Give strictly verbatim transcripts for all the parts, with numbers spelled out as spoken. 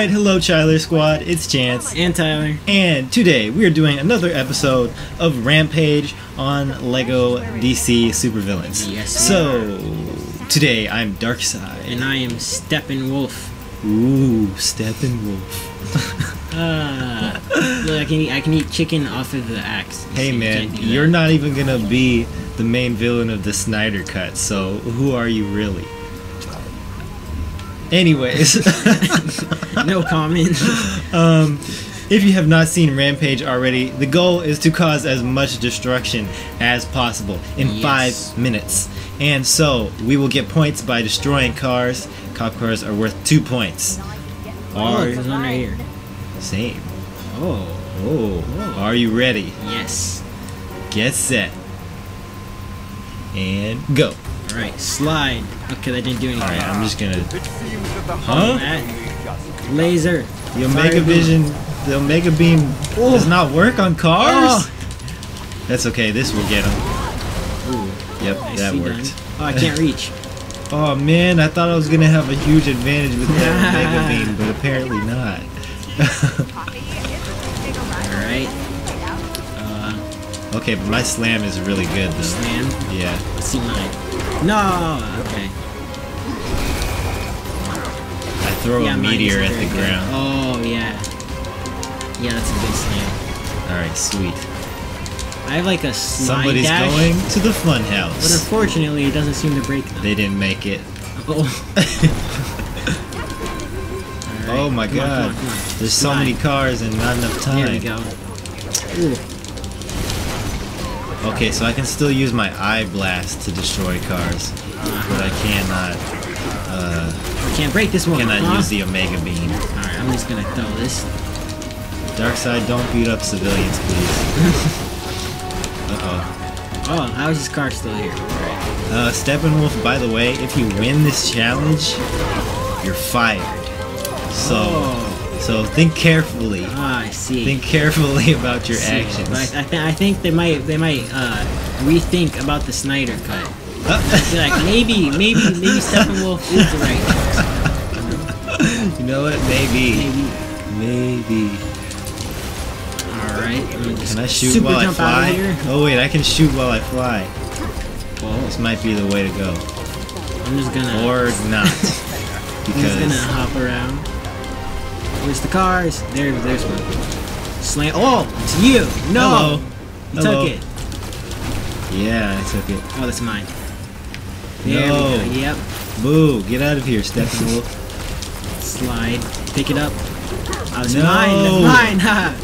Alright, hello Chiler Squad, it's Chance. And Tyler. And today we are doing another episode of Rampage on LEGO D C Super Villains. Yes. So, today I'm Darkseid. And I am Steppenwolf. Ooh, Steppenwolf. Ah, uh, look, I can, eat, I can eat chicken off of the axe. Hey man, you're not even gonna be the main villain of the Snyder Cut, so who are you really? Anyways, no comment. Um, if you have not seen Rampage already, the goal is to cause as much destruction as possible in yes. five minutes. And so, we will get points by destroying cars. Cop cars are worth two points. Are, oh, there's one right here. Same. Oh. Oh. Are you ready? Yes. Get set. And go. Alright, slide. Okay, that didn't do anything. Alright, I'm just gonna... Huh? That. Laser. The Omega Vision... The Omega Beam Ooh. does not work on cars? Oh. That's okay, this will get him. Ooh. Yep, I that worked. Done. Oh, I can't reach. Oh man, I thought I was gonna have a huge advantage with that Omega Beam, but apparently not. Alright. Uh, okay, but my slam is really good though. Slam? Yeah. Let's see mine. No! Okay. I throw yeah, a meteor at the good. ground. Oh, yeah. Yeah, that's a good slam. Alright, sweet. I have like a slide Somebody's dash. going to the fun house. But unfortunately, it doesn't seem to break them. They didn't make it. Oh. Right. Oh my come god. On, come on, come on. There's so many cars and not enough time. There we go. Ooh. Okay, so I can still use my eye blast to destroy cars, but I cannot. Uh, I can't break this one. Cannot huh? use the Omega Beam. All right, I'm just gonna throw this. Darkseid, don't beat up civilians, please. uh oh. Oh, how is this car still here? Uh, Steppenwolf. By the way, if you win this challenge, you're fired. So. Oh. So think carefully. Ah, I see. Think carefully about your see. actions. But I, th I think they might they might uh, rethink about the Snyder Cut. Uh. Like maybe maybe maybe Steppenwolf is the right choice. You know what? Maybe. Maybe. Maybe. All right. Can I shoot super while jump I fly? Oh wait, I can shoot while I fly. Well, this might be the way to go. I'm just gonna. Or not. Because I'm just gonna hop around. Where's the cars? There, there's one. Slam. Oh, it's you. No. Hello. You Hello. took it. Yeah, I took it. Oh, that's mine. There no. we go. Yep. Boo. Get out of here, Steppenwolf. Slide. Pick it up. Oh, it's no. mine. That's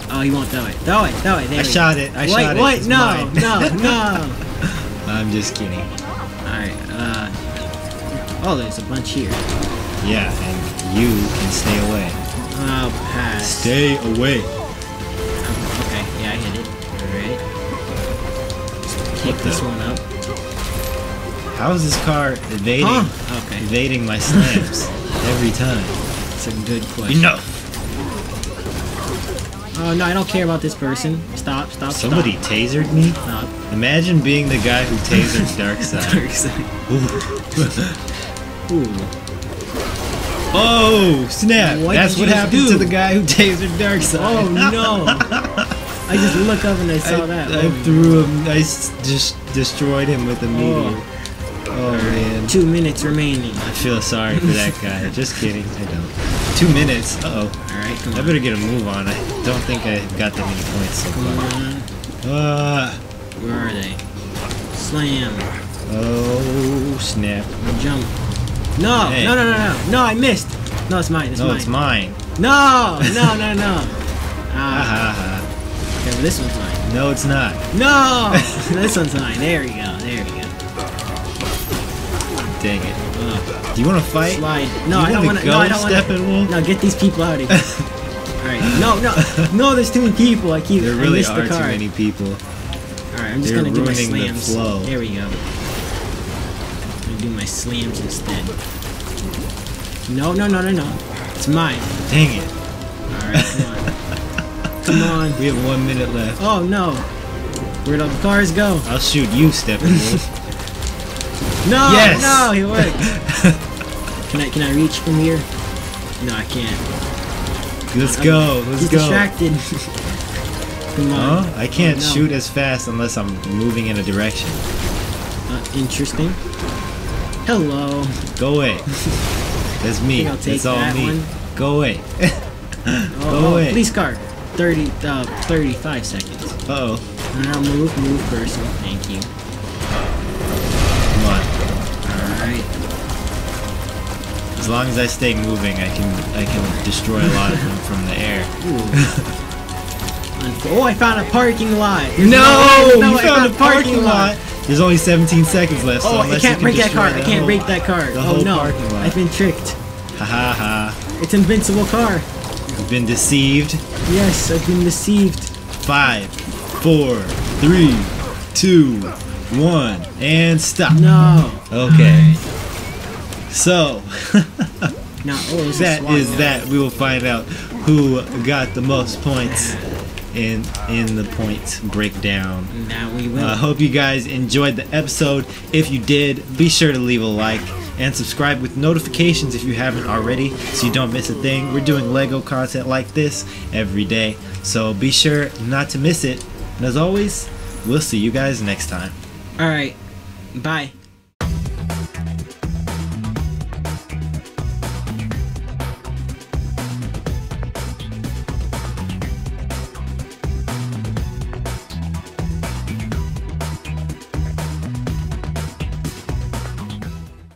mine. Oh, you won't throw it. Throw it. Throw it. There I shot it. I Wait, shot what? it. What? No. no. No. No. I'm just kidding. Alright. Uh. Oh, there's a bunch here. Yeah, and you can stay away. I'll pass. Stay away. Um, okay, yeah, I hit it. Alright. Just kick this one up. How is this car evading huh? okay. evading my slams every time? It's a good question. Enough! Oh, no, I don't care about this person. Stop, stop, Somebody stop. Somebody tasered me? Stop. Imagine being the guy who tasered Darkseid. Darkseid. Ooh. Ooh. Oh snap! What That's what happened do? to the guy who tasered Darkseid. Oh no! I just looked up and I saw I, that. I oh, threw him. I just destroyed him with a meteor. Oh, oh man! Two minutes remaining. I feel sorry for that guy. Just kidding. I don't. Two minutes. Uh oh. All right. Come on. I better get a move on. I don't think I got that many points so far. Uh, Where are they? Slam. Oh snap! Jump. No, hey. no, no, no, no, no, I missed. No, it's mine, it's no, mine. No, it's mine. No, no, no, no. Ah. Uh, okay, well, this one's mine. No, it's not. No, this one's mine. There we go, there we go. Dang it. Uh, Do you want to fight? Slide. No, I don't want to. No, I don't want to. No, get these people out of here. Alright, no, no, no, there's too many people. I keep There really I are the too many people. Alright, I'm just going to do my slams. The flow. There we go. Do my slams instead. No, no, no, no, no. It's mine. Dang it. Alright, come on. Come on. We have one minute left. Oh, no. Where'd all the cars go? I'll shoot you, Steppenwolf. No, yes! no, he worked. can I can I reach from here? No, I can't. Let's I'm, go. Let's he's go. Distracted. Come on. Oh, I can't oh, no. shoot as fast unless I'm moving in a direction. Uh, interesting. Hello. Go away. That's me. It's all that me. One. Go away. oh, Go oh, away. Police car. Thirty. Uh, Thirty-five seconds. Uh oh. Now move, move, person. Thank you. Come on. All right. As long as I stay moving, I can I can destroy a lot of them from the air. Ooh. Oh, I found a parking lot. There's no, no, no, you I found, found a parking, parking lot. lot. There's only seventeen seconds left. So oh, I can't break that car. I can't break that car. Oh no, I've been tricked. Ha ha ha. It's an invincible car. You've been deceived. Yes, I've been deceived. Five, four, three, two, one, and stop. No. Okay. So. no, oh, that is now. that. We will find out who got the most points. In, in the points breakdown. Now we will. I uh, hope you guys enjoyed the episode. If you did, be sure to leave a like and subscribe with notifications if you haven't already so you don't miss a thing. We're doing LEGO content like this every day, so be sure not to miss it. And as always, we'll see you guys next time. Alright, bye.